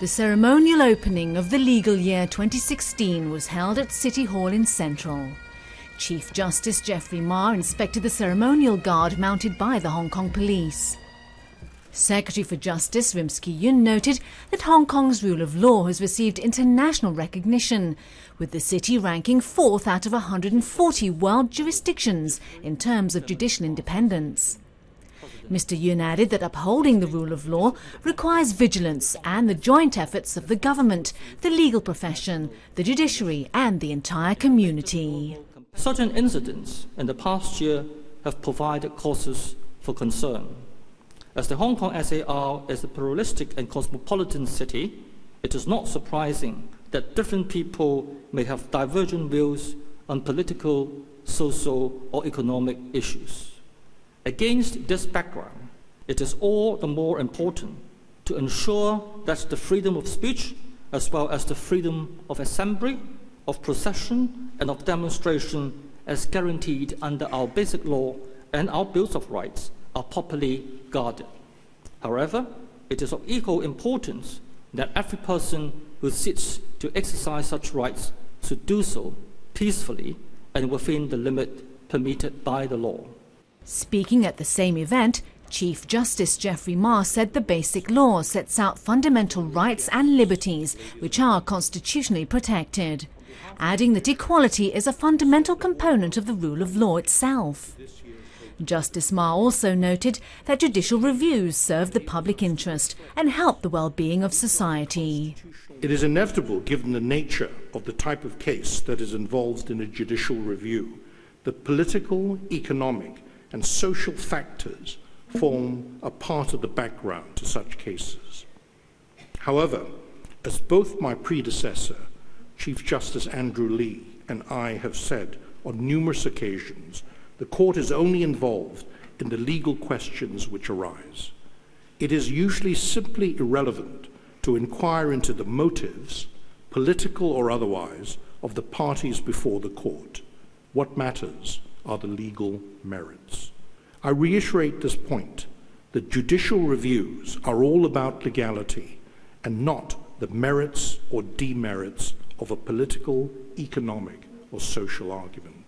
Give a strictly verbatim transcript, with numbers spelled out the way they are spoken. The ceremonial opening of the legal year twenty sixteen was held at City Hall in Central. Chief Justice Geoffrey Ma inspected the ceremonial guard mounted by the Hong Kong police. Secretary for Justice Rimsky Yuen noted that Hong Kong's rule of law has received international recognition, with the city ranking fourth out of one hundred forty world jurisdictions in terms of judicial independence. Mister Yuen added that upholding the rule of law requires vigilance and the joint efforts of the government, the legal profession, the judiciary and the entire community. Certain incidents in the past year have provided causes for concern. As the Hong Kong S A R is a pluralistic and cosmopolitan city, it is not surprising that different people may have divergent views on political, social or economic issues. Against this background, it is all the more important to ensure that the freedom of speech, as well as the freedom of assembly, of procession and of demonstration as guaranteed under our Basic Law and our Bill of Rights, are properly guarded. However, it is of equal importance that every person who seeks to exercise such rights should do so peacefully and within the limit permitted by the law. Speaking at the same event, Chief Justice Geoffrey Ma said the Basic Law sets out fundamental rights and liberties which are constitutionally protected, adding that equality is a fundamental component of the rule of law itself. Justice Ma also noted that judicial reviews serve the public interest and help the well-being of society. It is inevitable, given the nature of the type of case that is involved in a judicial review, that political, economic and social factors form a part of the background to such cases. However, as both my predecessor, Chief Justice Andrew Lee, and I have said on numerous occasions, the court is only involved in the legal questions which arise. It is usually simply irrelevant to inquire into the motives, political or otherwise, of the parties before the court. What matters are the legal merits. I reiterate this point, that judicial reviews are all about legality and not the merits or demerits of a political, economic or social argument.